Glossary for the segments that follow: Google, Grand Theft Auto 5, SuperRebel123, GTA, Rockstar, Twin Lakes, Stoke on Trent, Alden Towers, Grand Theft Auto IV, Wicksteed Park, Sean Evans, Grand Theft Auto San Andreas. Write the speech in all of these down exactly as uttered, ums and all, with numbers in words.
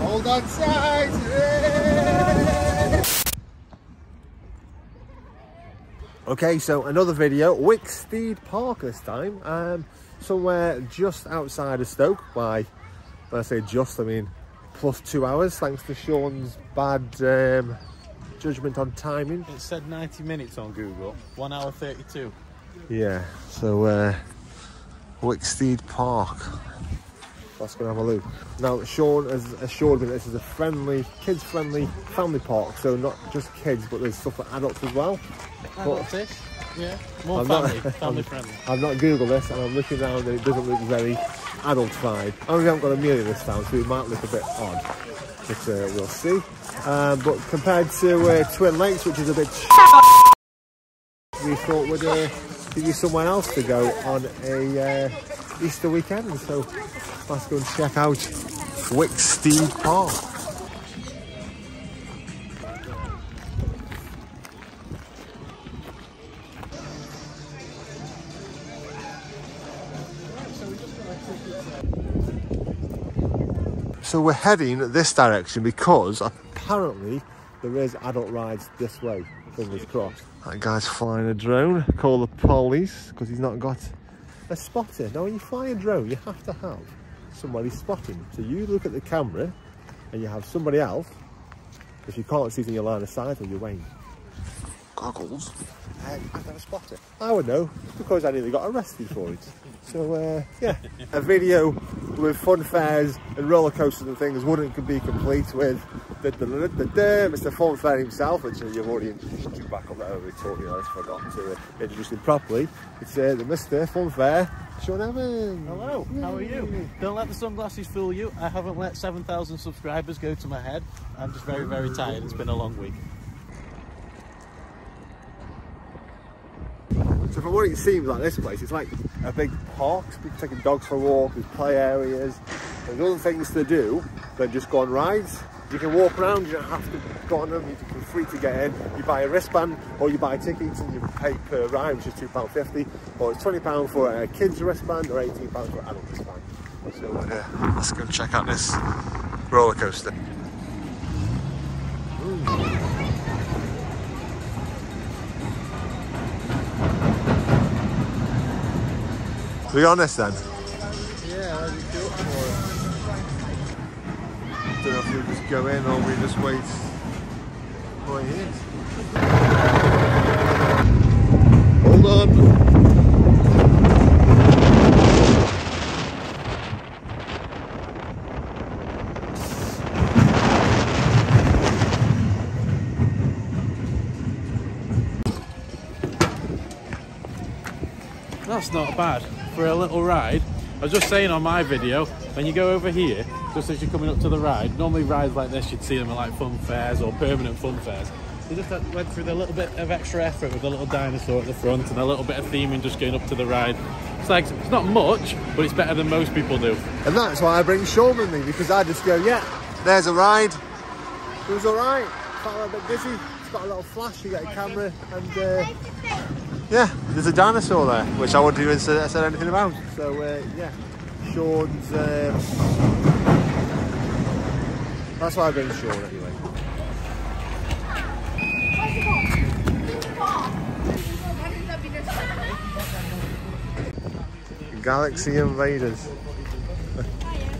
Hold on sides. Yeah. Okay, so another video, Wicksteed Park this time, um, somewhere just outside of Stoke. By, when I say just, I mean plus two hours, thanks to Sean's bad um, judgment on timing. It said ninety minutes on Google, one hour thirty-two. Yeah, so uh, Wicksteed Park. Let's go and have a look. Now, Sean has assured me that this is a friendly, kids-friendly family park, so not just kids, but there's stuff for adults as well. Adults-ish, yeah. More family-friendly. I've not Googled this, and I'm looking around, and it doesn't look very adult-fied. I mean, we haven't got a meal this town, so it might look a bit odd, but uh, we'll see. Um, but compared to uh, Twin Lakes, which is a bit we thought would uh, give you somewhere else to go on a uh, Easter weekend, so... Let's go and check out Wicksteed Park. So we're heading this direction because apparently there is adult rides this way, fingers crossed. That guy's flying a drone, call the police, because he's not got a spotter. Now when you fly a drone, you have to have somebody's spotting, so you look at the camera and you have somebody else. If you can't see in your line of sight or your wing goggles, uh, I've never spotted. I would know because I nearly got arrested for it. So uh, yeah, a video with fun fairs and roller coasters and things wouldn't be complete with da, da, da, da, da, Mister Funfair himself, which uh, you've already introduced him back on that over talking. I just forgot to uh, introduce him properly. It's uh, the Mister Funfair, Sean Evans. Hello, Yay. How are you? Don't let the sunglasses fool you. I haven't let seven thousand subscribers go to my head. I'm just very, very tired. It's been a long week. So from what it seems like this place, it's like a big park. People taking dogs for a walk, there's play areas, there's other things to do than just go on rides. You can walk around, you don't have to go on them, you're free to get in. You buy a wristband or you buy tickets and you pay per ride, which is two pounds fifty, or it's twenty pounds for a kid's wristband or eighteen pounds for an adult wristband. So uh, let's go check out this roller coaster. To be honest then. Yeah, that'd be cool for it. I don't know if we'll just go in or we just wait for it. Hold on. That's not bad. For a little ride. I was just saying on my video, when you go over here, just as you're coming up to the ride, normally rides like this, you'd see them at like fun fairs or permanent fun fairs. They just had, went through a little bit of extra effort with a little dinosaur at the front and a little bit of theming just going up to the ride. It's like, it's not much, but it's better than most people do. And that's why I bring Sean with me, because I just go, yeah, there's a ride. It was all right, felt a little bit dizzy. It's got a little flash, you get a camera and... Uh, Yeah, there's a dinosaur there, which I wouldn't even say, say anything about. So, uh, yeah, Sean's... Um... That's why I bring Sean, anyway. Galaxy Invaders.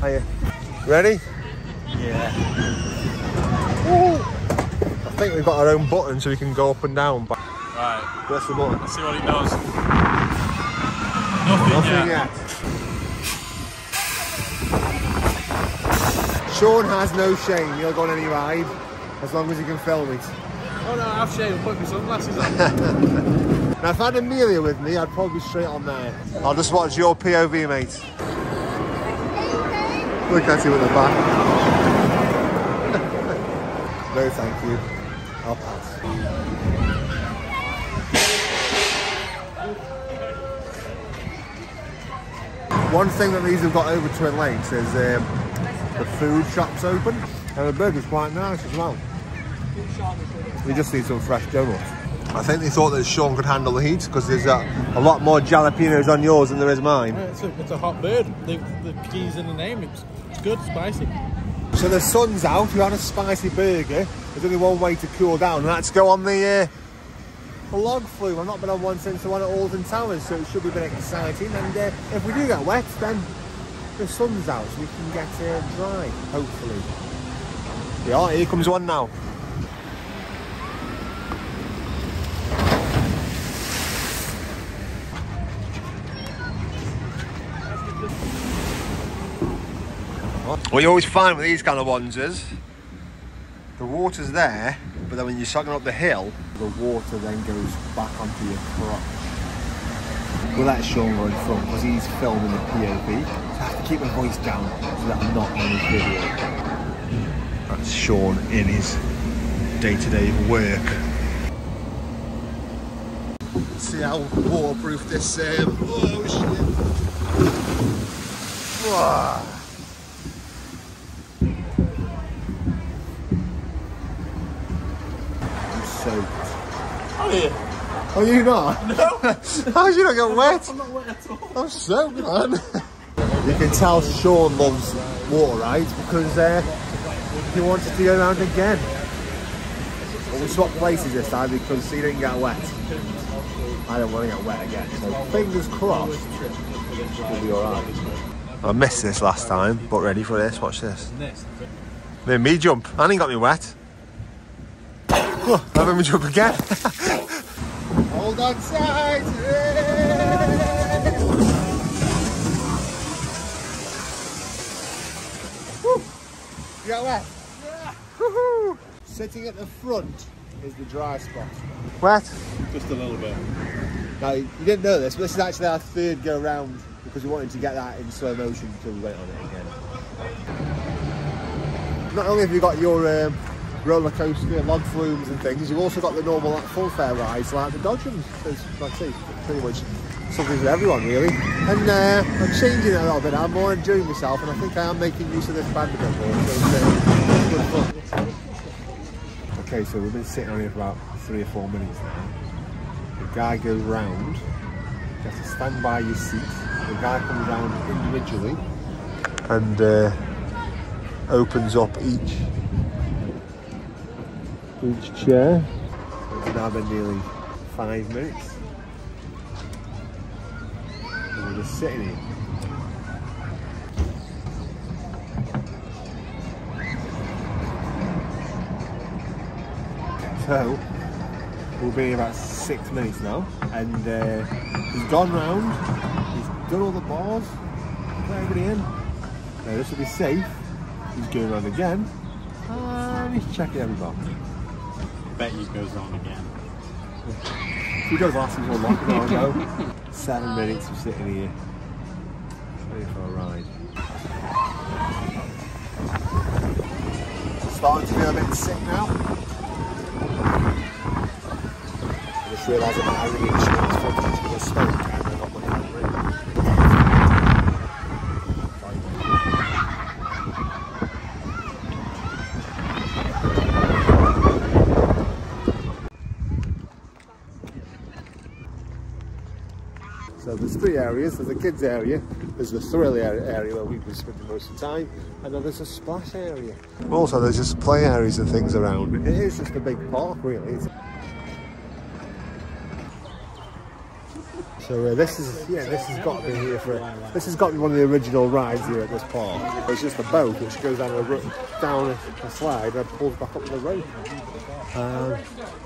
Hiya. Ready? Yeah. Woo! I think we've got our own button so we can go up and down. Right. Press the button. Let's see what he does. Nothing, Nothing yet. yet. Sean has no shame. He'll go on any ride as long as he can film it. Oh no, I have shame. I'll put my sunglasses on. Now, if I had Amelia with me, I'd probably be straight on there. I'll just watch your P O V, mate. Look at you at the back. No, thank you. I'll pass. One thing that these have got over Twin Lakes is um, the food shop's open and the burger's quite nice as well. We just need some fresh donuts. I think they thought that Sean could handle the heat because there's a, a lot more jalapenos on yours than there is mine. Yeah, it's, a, it's a hot bird. The, the keys in the name, it's, it's good, spicy. So the sun's out, you had a spicy burger, there's only one way to cool down, and that's go on the uh, log flume. I've not been on one since the one at Alden Towers, so it should be a bit exciting, and uh, if we do get wet, then the sun's out, so we can get uh, dry, hopefully. Yeah, here comes one now. What you always find with these kind of ones is the water's there, but then when you're sucking up the hill, the water then goes back onto your crotch. Well, that's Sean going in front because he's filming the P O V, so I have to keep my voice down so that I'm not on his video. That's Sean in his day-to-day -day work. Let's see how waterproof this is. Um, oh shit! Whoa. Soaked. How are you? Are you not? No. How did you not get wet? I'm not wet at all. I'm soaked, man. You can tell Sean loves water rides because uh, he wanted to go around again. But we swapped places this time because he didn't get wet. I don't want to get wet again. So fingers crossed, it'll be alright. I missed this last time, but ready for this. Watch this. Made me jump and he got me wet. Oh, I'm having me jump again. Hold on tight. You got wet? Yeah. Woohoo. Sitting at the front is the dry spot. Wet? Just a little bit. Now, you didn't know this, but this is actually our third go round because we wanted to get that in slow motion until we went on it again. Not only have you got your um, roller coaster, log flumes and things, you've also got the normal like, full fare rides like the Dodgems. Like I say, pretty much something for everyone really. And uh, I'm changing it a little bit, I'm more enjoying myself, and I think I am making use of this band a bit more, so it's uh, good fun. Okay, so we've been sitting on here for about three or four minutes now. The guy goes round, you have to stand by your seat, the guy comes round individually and uh, opens up each each chair. It's now been nearly five minutes. And we're just sitting here. So, we'll be in about six minutes now, and uh, he's gone round, he's done all the bars, got everybody in. Now this will be safe, he's going round again, and he's checking every bar. I bet he goes on again. If he goes last, he's all locked on, though. Seven minutes of sitting here. Ready for a ride. Starting to feel a bit sick now. I just realised that I really should have to smoke and I got my There's three areas, there's the kids area, there's the thrill area where we've been spending most of the time, and then there's a splash area. Also there's just play areas and things around. It is just a big park really. So uh, this is, yeah, this has got to be here for, this has got to be one of the original rides here at this park. It's just a boat which goes down a, down a, a slide and pulls back up the rope. Um,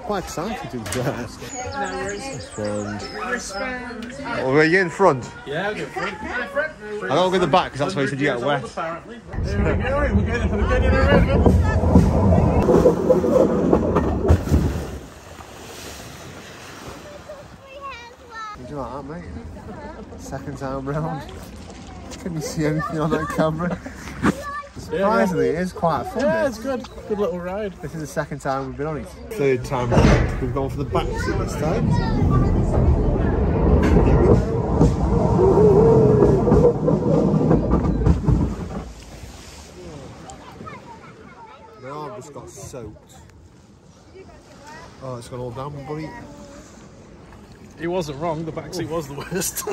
quite excited to do that. Oh, were you in front? Yeah, I'll go in front. I don't go in the back because that's where you said you get wet. Apparently. There we go, we're getting we're getting around. You do like that, mate? Second time round. Couldn't see anything on that camera. Surprisingly, it is quite fun. Yeah, it's good. Good little ride. This is the second time we've been on it. Third time around. We've gone for the back seat this time. My arm just got soaked. Oh, it's gone all down, buddy. He wasn't wrong. The back seat was the worst.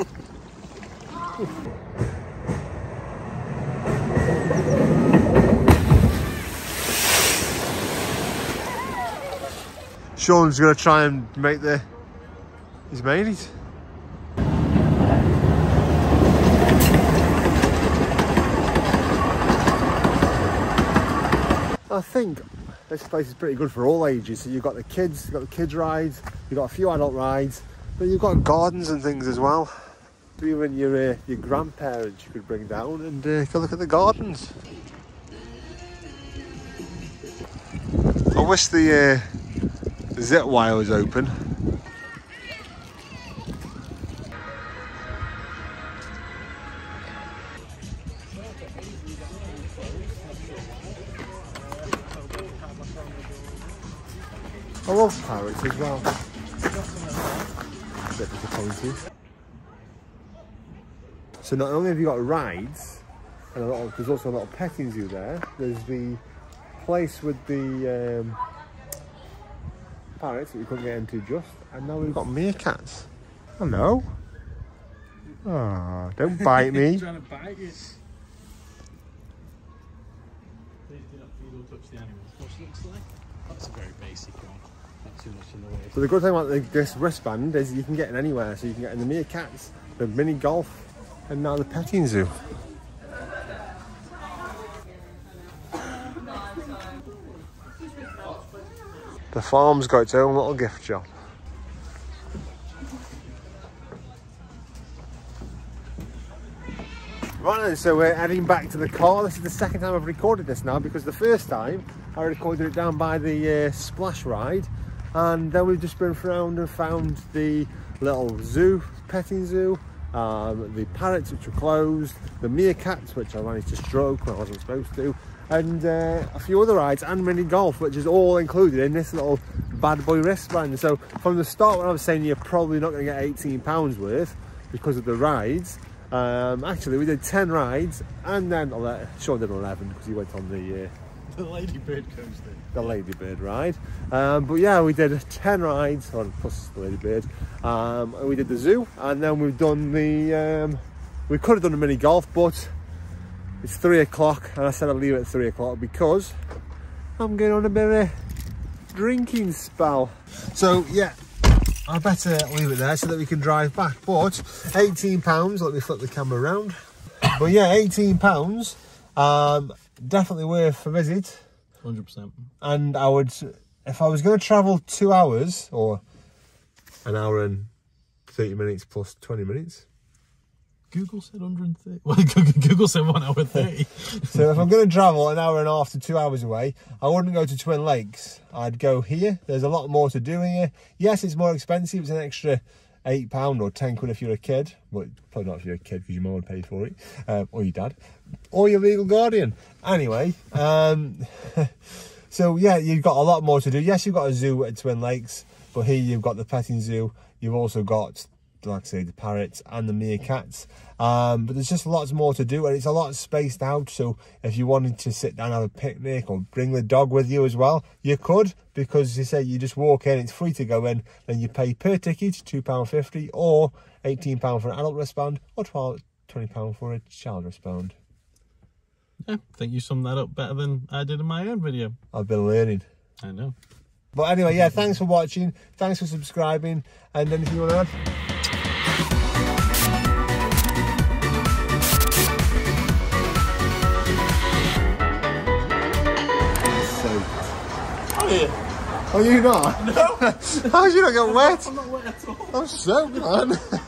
Sean's gonna try and make the, he's made it. I think this place is pretty good for all ages. So you've got the kids, you've got the kids rides, you've got a few adult rides, but you've got gardens and things as well. Even your, uh, your grandparents you could bring down and uh, go look at the gardens. I wish the uh, zip wire was open. I love parrots as well. A bit disappointing. So not only have you got rides, and a lot of, there's also a lot of petting zoo there. There's the place with the um, parrots that we couldn't get into just, and now we've got meerkats. Hello. Ah, oh, don't bite me. He's trying to bite you. Please do not feed or touch the animals. What she looks like? That's a very basic one. Not too much in the way. So the good thing about like this wristband is you can get in anywhere. So you can get in the meerkats, the mini golf, and now the petting zoo. The farm's got its own little gift shop. Right then, so we're heading back to the car. This is the second time I've recorded this now, because the first time I recorded it down by the uh, splash ride, and then we've just been around and found the little zoo, petting zoo, um, the parrots which were closed, the meerkats which I managed to stroke when I wasn't supposed to, and uh, a few other rides and mini golf, which is all included in this little bad boy wristband. So from the start when I was saying you're probably not going to get eighteen pounds worth because of the rides, Um, actually, we did ten rides, and then uh, Sean did eleven because he went on the uh, the ladybird coaster, the ladybird ride. Um, but yeah, we did ten rides on plus the ladybird. Um, and we did the zoo, and then we've done the. Um, we could have done a mini golf, but it's three o'clock, and I said I'd leave it at three o'clock because I'm going on a bit of a drinking spell. So yeah. I better leave it there so that we can drive back, but eighteen pounds, let me flip the camera around. But yeah, eighteen pounds, um, definitely worth a visit. one hundred percent. And I would, if I was going to travel two hours, or an hour and thirty minutes plus twenty minutes. Google said one hundred and thirty. Well, Google said one hour thirty. So if I'm going to travel an hour and a half to two hours away, I wouldn't go to Twin Lakes. I'd go here. There's a lot more to do here. Yes, it's more expensive. It's an extra eight pounds or ten quid if you're a kid. Well, probably not if you're a kid because your mum would pay for it. Um, or your dad. Or your legal guardian. Anyway. Um, so, yeah, you've got a lot more to do. Yes, you've got a zoo at Twin Lakes. But here you've got the petting zoo. You've also got, like I say, the parrots and the meerkats, um, but there's just lots more to do, and it's a lot spaced out. So if you wanted to sit down and have a picnic or bring the dog with you as well, you could, because as you say, you just walk in, it's free to go in, then you pay per ticket two pounds fifty or eighteen pounds for an adult wristband or twelve, twenty pounds for a child wristband. Yeah, I think you summed that up better than I did in my own video. I've been learning. I know. But anyway, yeah, thanks for watching, thanks for subscribing, and anything you want to add? Are you not? No. How did you not get wet? I'm not wet at all. I'm soaked, man.